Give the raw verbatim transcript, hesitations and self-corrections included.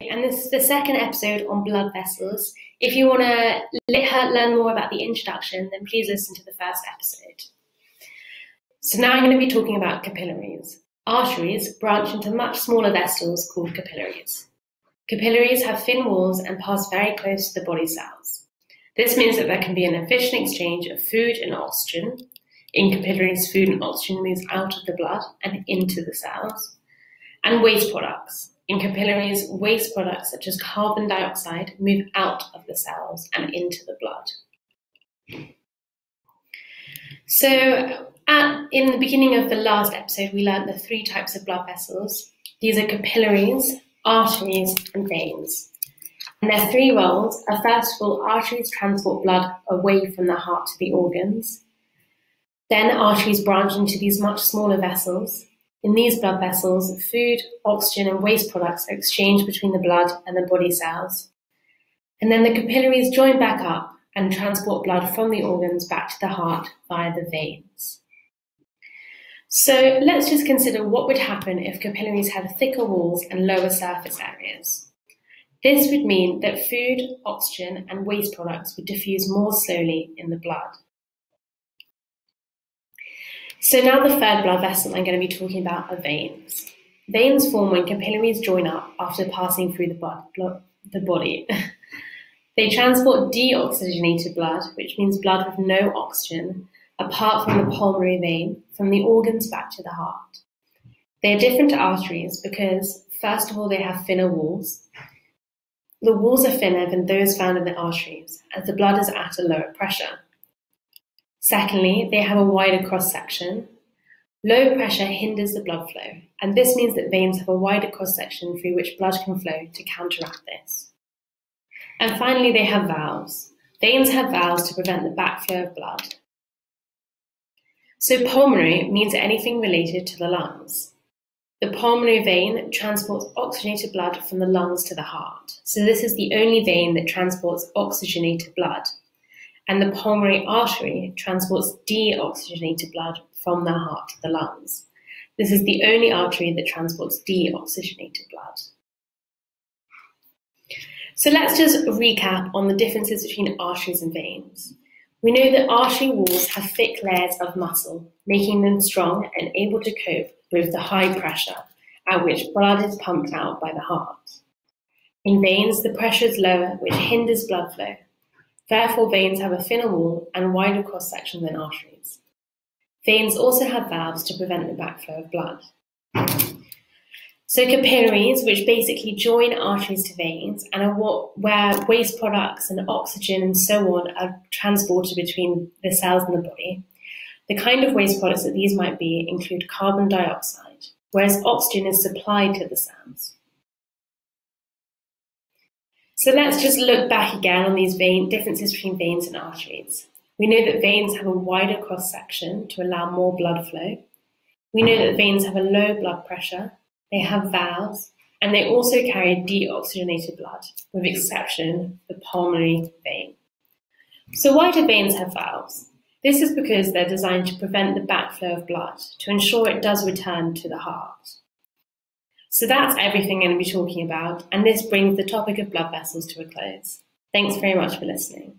And this is the second episode on blood vessels. If you want to learn more about the introduction, then please listen to the first episode. So now I'm going to be talking about capillaries. Arteries branch into much smaller vessels called capillaries. Capillaries have thin walls and pass very close to the body cells. This means that there can be an efficient exchange of food and oxygen. In capillaries, food and oxygen moves out of the blood and into the cells. And waste products. In capillaries, waste products such as carbon dioxide move out of the cells and into the blood. So at, in the beginning of the last episode, we learned the three types of blood vessels. These are capillaries, arteries, and veins. And their three roles are, first of all, arteries transport blood away from the heart to the organs. Then arteries branch into these much smaller vessels. In these blood vessels, food, oxygen, and waste products are exchanged between the blood and the body cells. And then the capillaries join back up and transport blood from the organs back to the heart via the veins. So let's just consider what would happen if capillaries had thicker walls and lower surface areas. This would mean that food, oxygen, and waste products would diffuse more slowly in the blood. So now the third blood vessel I'm going to be talking about are veins. Veins form when capillaries join up after passing through the, bo- the body. They transport deoxygenated blood, which means blood with no oxygen, apart from the pulmonary vein, from the organs back to the heart. They are different to arteries because, first of all, they have thinner walls. The walls are thinner than those found in the arteries, as the blood is at a lower pressure. Secondly, they have a wider cross-section. Low pressure hinders the blood flow, and this means that veins have a wider cross-section through which blood can flow to counteract this. And finally, they have valves. Veins have valves to prevent the backflow of blood. So pulmonary means anything related to the lungs. The pulmonary vein transports oxygenated blood from the lungs to the heart. So this is the only vein that transports oxygenated blood. And the pulmonary artery transports deoxygenated blood from the heart to the lungs. This is the only artery that transports deoxygenated blood. So let's just recap on the differences between arteries and veins. We know that artery walls have thick layers of muscle, making them strong and able to cope with the high pressure at which blood is pumped out by the heart. In veins, the pressure is lower, which hinders blood flow. Therefore, veins have a thinner wall and wider cross-section than arteries. Veins also have valves to prevent the backflow of blood. So capillaries, which basically join arteries to veins and are what, where waste products and oxygen and so on are transported between the cells in the body. The kind of waste products that these might be include carbon dioxide, whereas oxygen is supplied to the cells. So let's just look back again on these vein, differences between veins and arteries. We know that veins have a wider cross-section to allow more blood flow. We know that veins have a low blood pressure. They have valves, and they also carry deoxygenated blood, with exception the pulmonary vein. So why do veins have valves? This is because they're designed to prevent the backflow of blood, to ensure it does return to the heart. So that's everything I'm going to be talking about, and this brings the topic of blood vessels to a close. Thanks very much for listening.